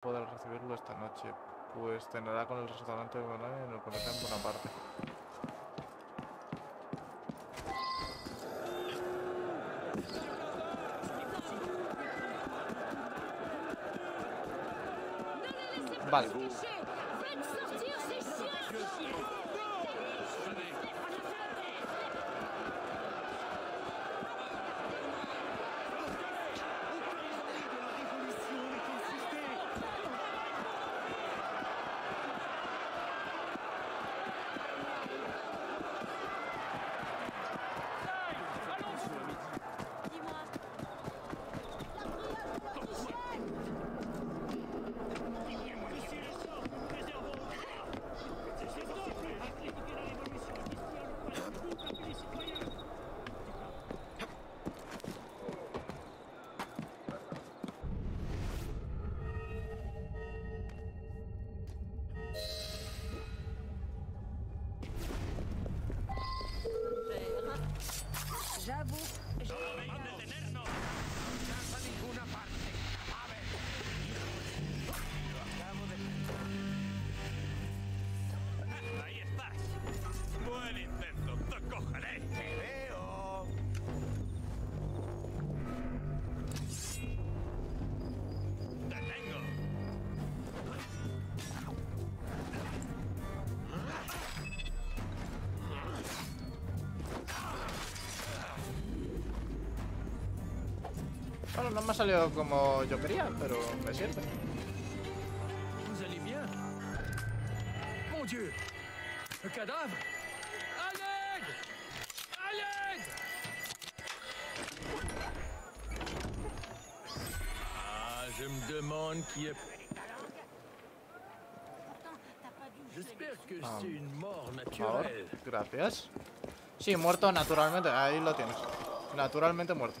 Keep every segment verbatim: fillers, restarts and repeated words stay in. podrá recibirlo esta noche, pues cenará con el restaurante de Gollum en el planeta en buena parte. Vale. Bueno, no me ha salido como yo quería, pero me sirve. Vous allez bien? Mon Dieu! Le cadavre! ¡A l'aide! ¡A l'aide! Ah, je me demande qui est. J'espère que ah. c'est une mort naturelle. Gracias. Sí, muerto naturalmente. Ahí lo tienes. Naturalmente muerto.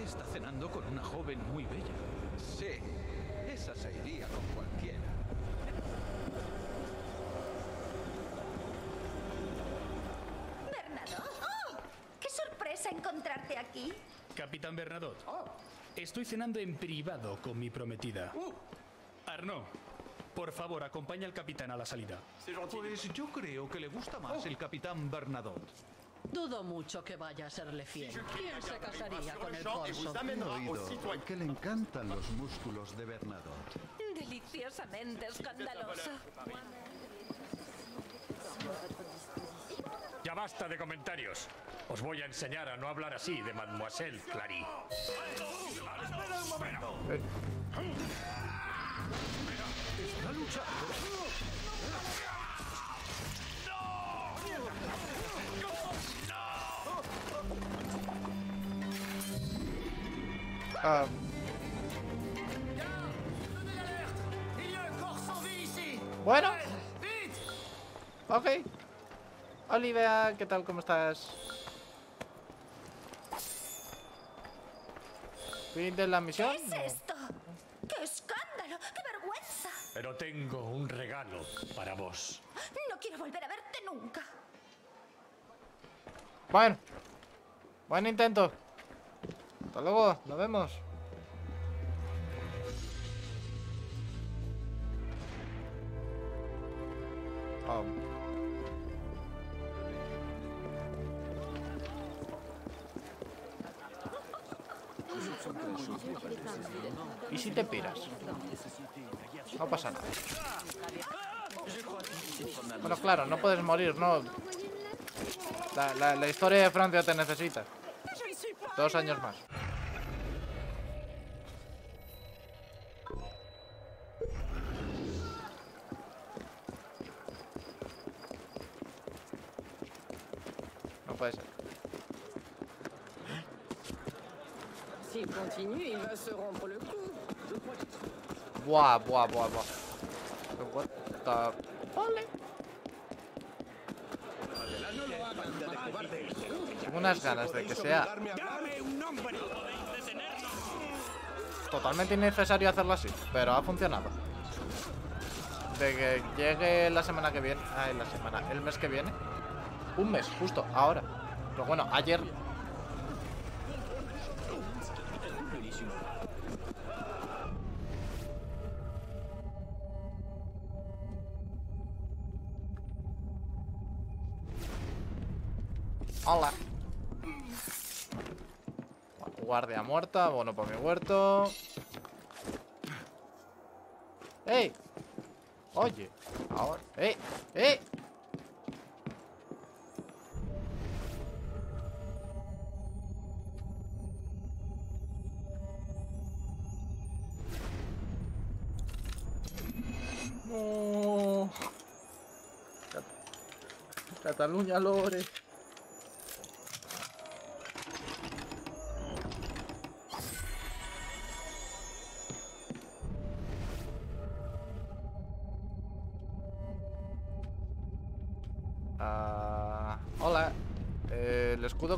Está cenando con una joven muy bella. Sí, esa se iría con cualquiera. ¿Bernadotte? ¡Oh! ¡Qué sorpresa encontrarte aquí! Capitán Bernadotte, oh. estoy cenando en privado con mi prometida. Uh. Arno, por favor, acompaña al capitán a la salida. Pues yo creo que le gusta más oh. el capitán Bernadotte. Dudo mucho que vaya a serle fiel. ¿Quién se casaría con el corso? Oído que le encantan los músculos de Bernadotte. Deliciosamente escandaloso. Ya basta de comentarios. Os voy a enseñar a no hablar así de Mademoiselle Clary. Espera un momento. Está luchando. Ah. Bueno. Ok. Olivia, ¿qué tal? ¿Cómo estás? ¿Fin de la misión? ¿Qué es esto? ¡Qué escándalo! ¡Qué vergüenza! Pero tengo un regalo para vos. No quiero volver a verte nunca. Bueno. Buen intento. Hasta luego, nos vemos. Oh. ¿Y si te piras? No pasa nada. Bueno, claro, no puedes morir, no. La, la, la historia de Francia te necesita. Dos años más. Puede ser. Buah, buah, buah, buah. What the... Vale. Tengo unas ganas de que sea totalmente innecesario hacerlo así, pero ha funcionado. De que llegue la semana que viene. Ah, la semana, el mes que viene. Un mes, justo, ahora. Pero bueno, ayer... Hola. Guardia muerta, bueno para mi huerto. ¡Ey! Oye, ahora. ¡Ey! ¡Ey! No. Cat Cataluña Lore.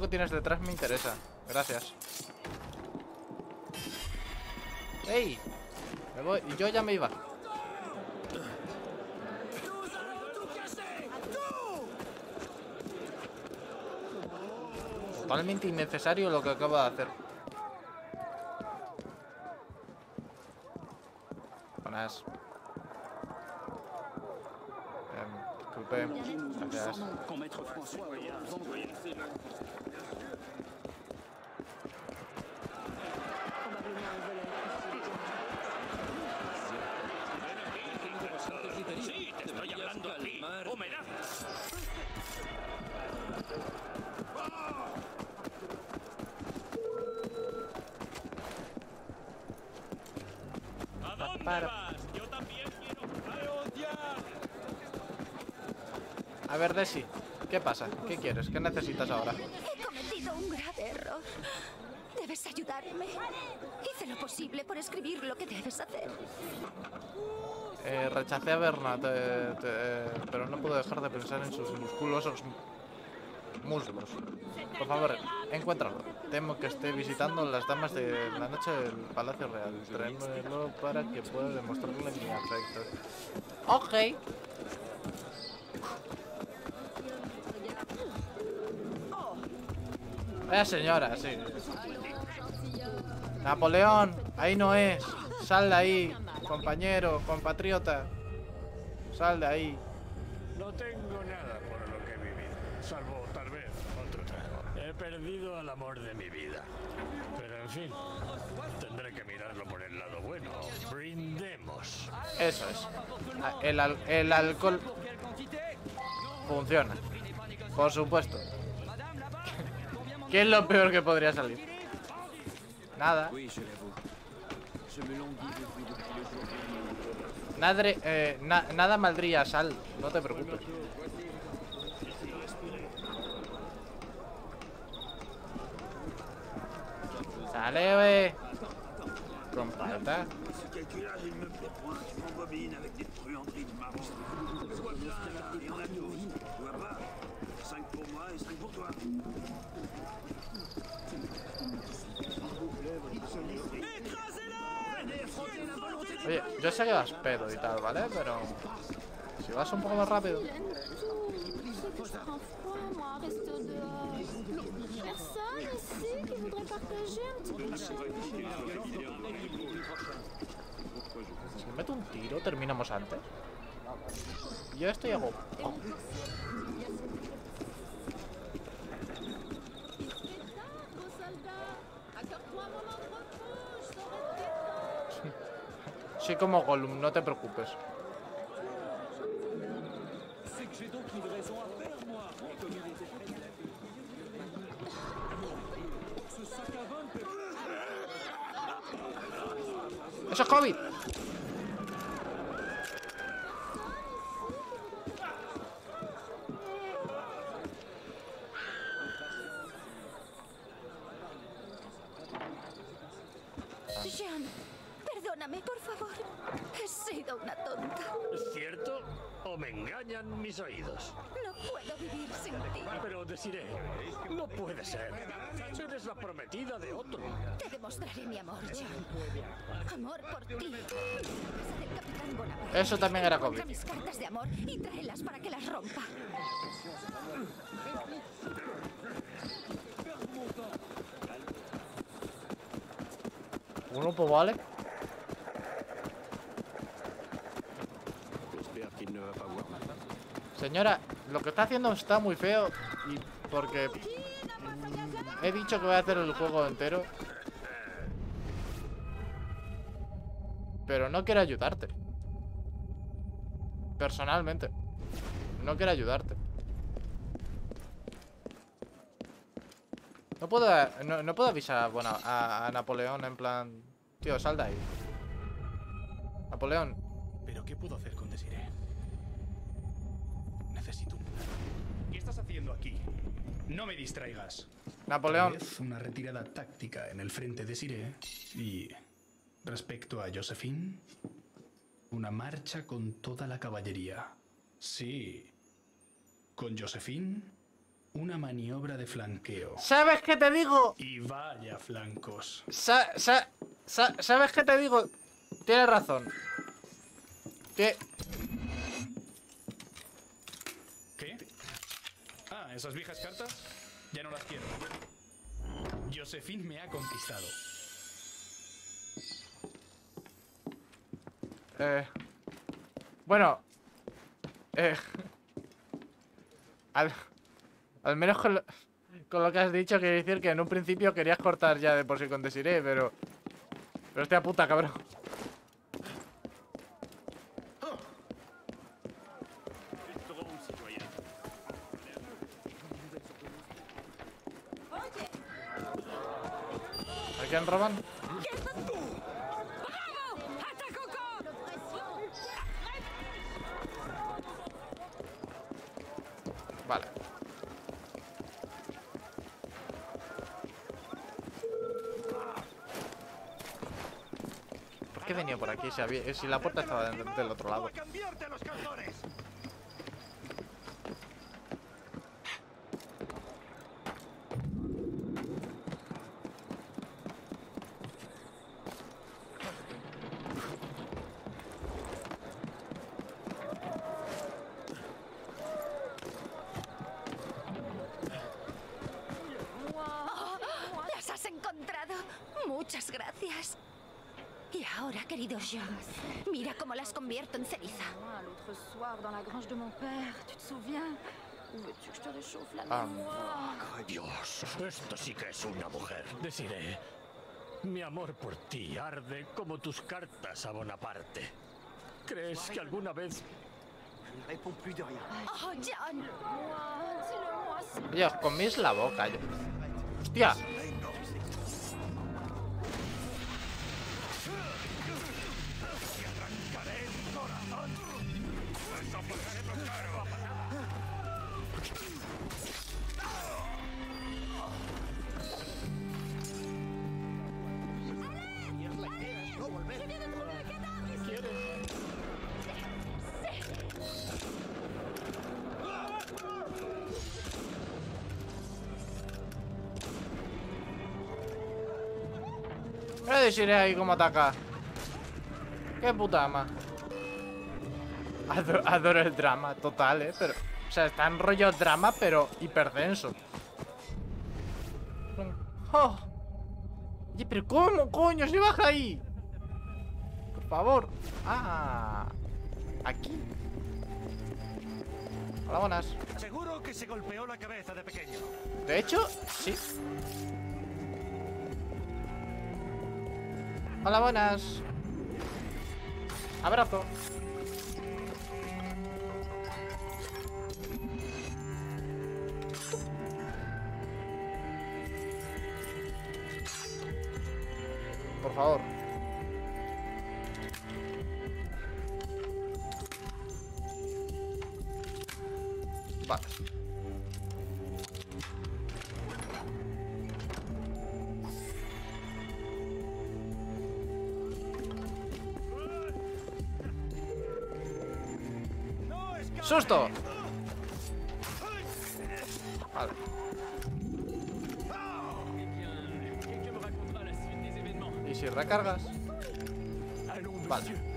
Que tienes detrás me interesa. Gracias. ¡Ey! Me voy. Yo ya me iba. Totalmente innecesario lo que acaba de hacer. Buenas. Eh, disculpe. Gracias. ¿A dónde vas? Yo también quiero... A ver, Desi, ¿qué pasa? ¿Qué quieres? ¿Qué necesitas ahora? He cometido un grave error. Debes ayudarme. Hice lo posible por escribir lo que debes hacer. Eh, rechacé a Bernadotte, eh, pero no puedo dejar de pensar en sus musculosos muslos. Por favor, encuéntralo. Temo que esté visitando las damas de la noche del Palacio Real. Tráemelo para que pueda demostrarle mi afecto. Ok. Vaya señora, sí. Napoleón, ahí no es. Sal de ahí, compañero, compatriota. Sal de ahí. No tengo nada por lo que vivir, salvo tal vez otro trago. He perdido al amor de mi vida. Pero en fin, tendré que mirarlo por el lado bueno. Brindemos. Eso es. El, al el alcohol funciona. Por supuesto. ¿Qué es lo peor que podría salir? Nada. Nadre, eh, na, nada maldría sal, no te preocupes. Sale, wey. Con palta. Oye, yo sé que vas pedo y tal, ¿vale? Pero si vas un poco más rápido. Si me meto un tiro, terminamos antes. Yo estoy a go. Oh. Sí, como Gollum, no te preocupes. ¡Eso es COVID! Por favor, he sido una tonta. ¿Es cierto o me engañan mis oídos? No puedo vivir sin ti. Pero Désirée, no puede ser. Eres la prometida de otro. Te demostraré mi amor, John. Amor por ti. Eso también era cómico. Mis cartas de amor y tráelas para que las rompa. Uno pues vale. Señora, lo que está haciendo está muy feo y porque He dicho que voy a hacer el juego entero. Pero no quiero ayudarte. Personalmente. No quiero ayudarte. No puedo, no, no puedo avisar bueno, a, a Napoleón en plan... Tío, sal de ahí. Napoleón. ¿Pero qué puedo hacer con Désirée? Necesito un... ¿Qué estás haciendo aquí? No me distraigas. Napoleón. Una retirada táctica en el frente de Désirée. Y... respecto a Joséphine, una marcha con toda la caballería. Sí. Con Joséphine, una maniobra de flanqueo. ¿Sabes qué te digo? Y vaya flancos. Sa sa sa ¿Sabes qué te digo? Tienes razón. ¿Qué? ¿Qué? Ah, esas viejas cartas ya no las quiero. Joséphine me ha conquistado. Eh, bueno, eh, al, al menos con lo, con lo que has dicho, quiere decir que en un principio querías cortar ya de por sí con Désirée, pero... Pero hostia puta, cabrón. ¿A quién roban? Vale. ¿Por qué venía por aquí si, había, si la puerta estaba del, del otro lado? Mira cómo las convierto en ceniza. Oh, Dios, esto sí que es una mujer. Désirée, mi amor por ti arde como tus cartas a Bonaparte. ¿Crees que alguna vez...? Oh, John. Dios, comís la boca. Yo. Hostia. Voy a decirle ahí cómo ataca. Qué puta ama. Adoro, adoro el drama, total, eh. Pero, o sea, está en rollo drama, pero hiperdenso. Oh. Oye, pero ¿cómo coño se baja ahí? Por favor. Ah, aquí. Hola, buenas. Seguro que se golpeó la cabeza de pequeño. De hecho, sí. Hola, buenas. Abrazo. Por favor. Vale. ¡Susto! Vale. ¿Y si recargas? Vale.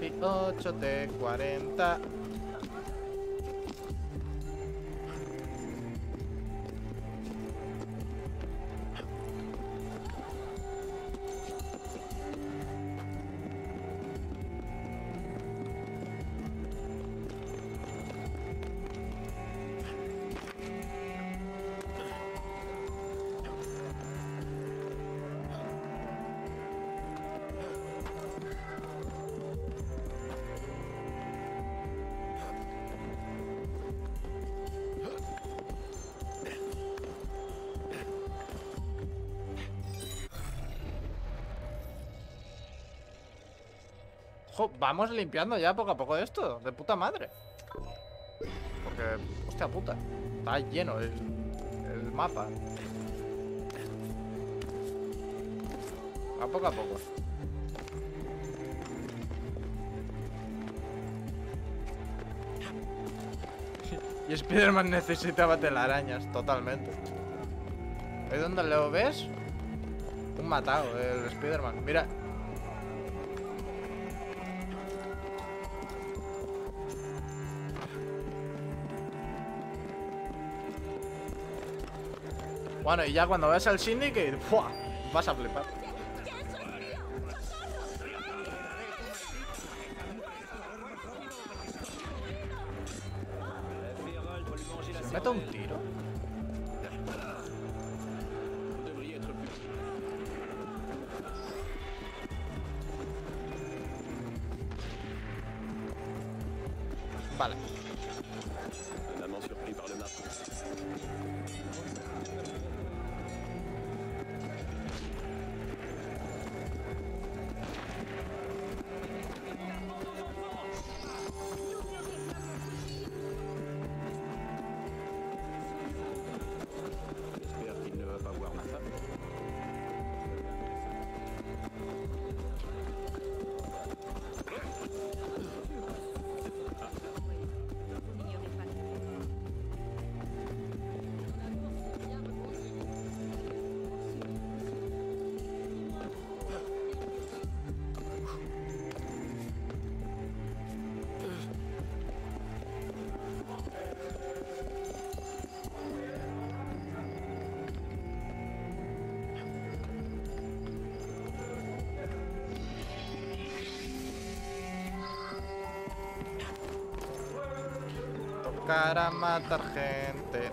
veintiocho de cuarenta. Jo, vamos limpiando ya poco a poco esto, de puta madre. Porque, hostia puta, está lleno el, el mapa. A poco a poco. Y Spider-Man necesitaba telarañas, totalmente. ¿Ahí donde lo ves? Un matado, el Spider-Man, mira. Bueno, y ya cuando veas al Syndicate, ¡buah!, vas a flipar. ¿Se mete un tiro? Vale. Para matar gente.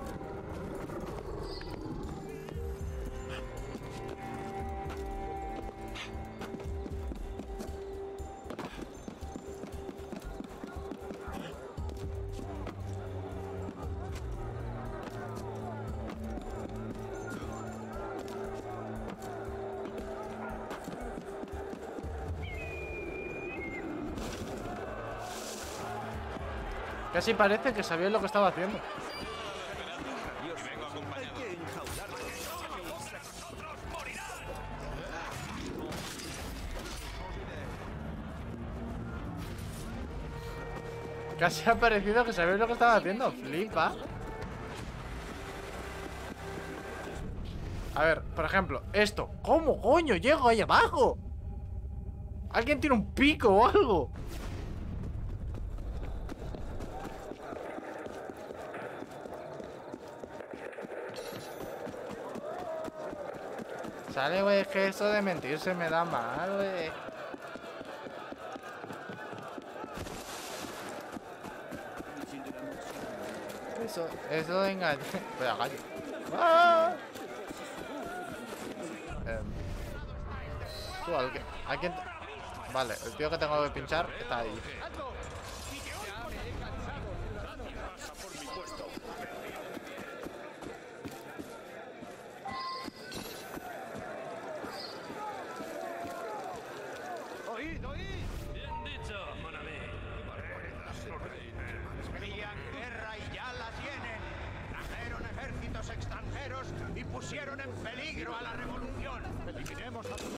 Casi parece que sabía lo que estaba haciendo. Casi ha parecido que sabía lo que estaba haciendo. Flipa. A ver, por ejemplo, esto. ¿Cómo coño llego ahí abajo? ¿Alguien tiene un pico o algo? Sale, güey, es que eso de mentirse me da mal, güey. Eso, eso de engañar. Voy a gallo. ¡Ah! Eh, tú, ¿a quién? Vale, el tío que tengo que pinchar está ahí.